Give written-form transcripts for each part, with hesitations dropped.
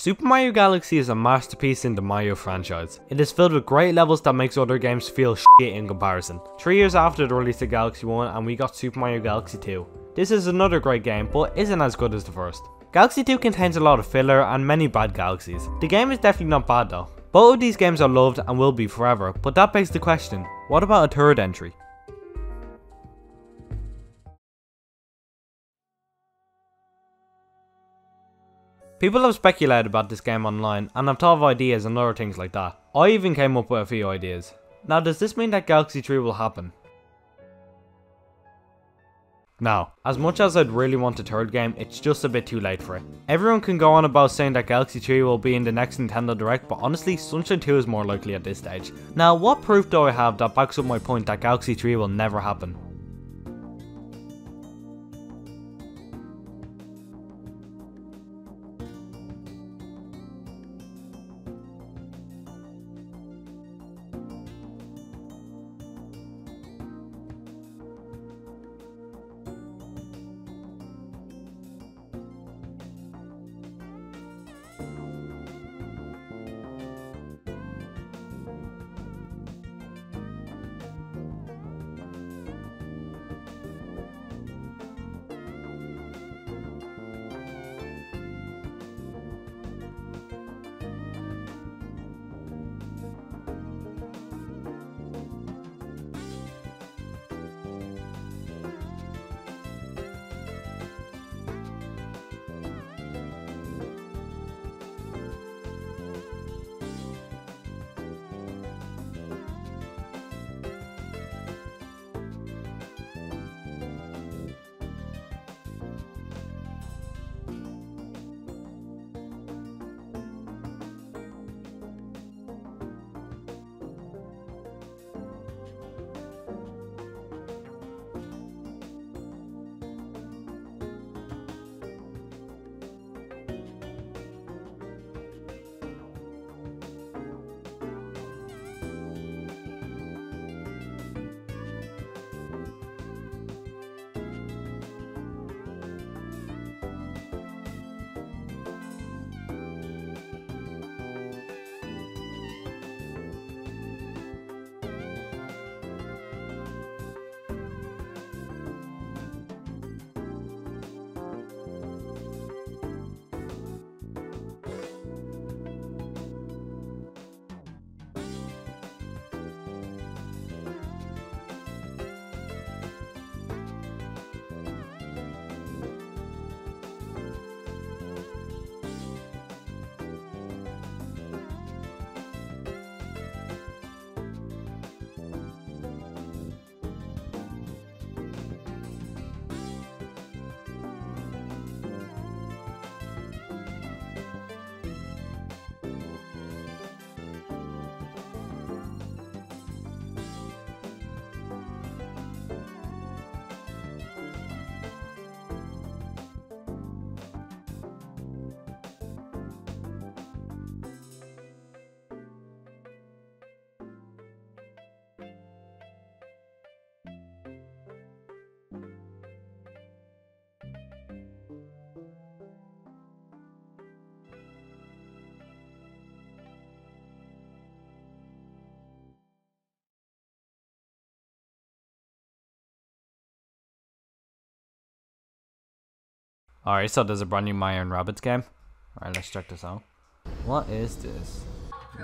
Super Mario Galaxy is a masterpiece in the Mario franchise. It is filled with great levels that makes other games feel shit in comparison. 3 years after the release of Galaxy 1 and we got Super Mario Galaxy 2. This is another great game but isn't as good as the first. Galaxy 2 contains a lot of filler and many bad galaxies. The game is definitely not bad though. Both of these games are loved and will be forever, but that begs the question, what about a third entry? People have speculated about this game online and have thought of ideas and other things like that. I even came up with a few ideas. Now does this mean that Galaxy 3 will happen? No. As much as I'd really want a third game, it's just a bit too late for it. Everyone can go on about saying that Galaxy 3 will be in the next Nintendo Direct, but honestly Sunshine 2 is more likely at this stage. Now what proof do I have that backs up my point that Galaxy 3 will never happen? Alright, so there's a brand new Mario + Rabbids game. Alright, let's check this out. What is this?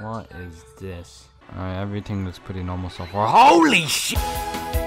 What is this? Alright, everything looks pretty normal so far. Holy shit!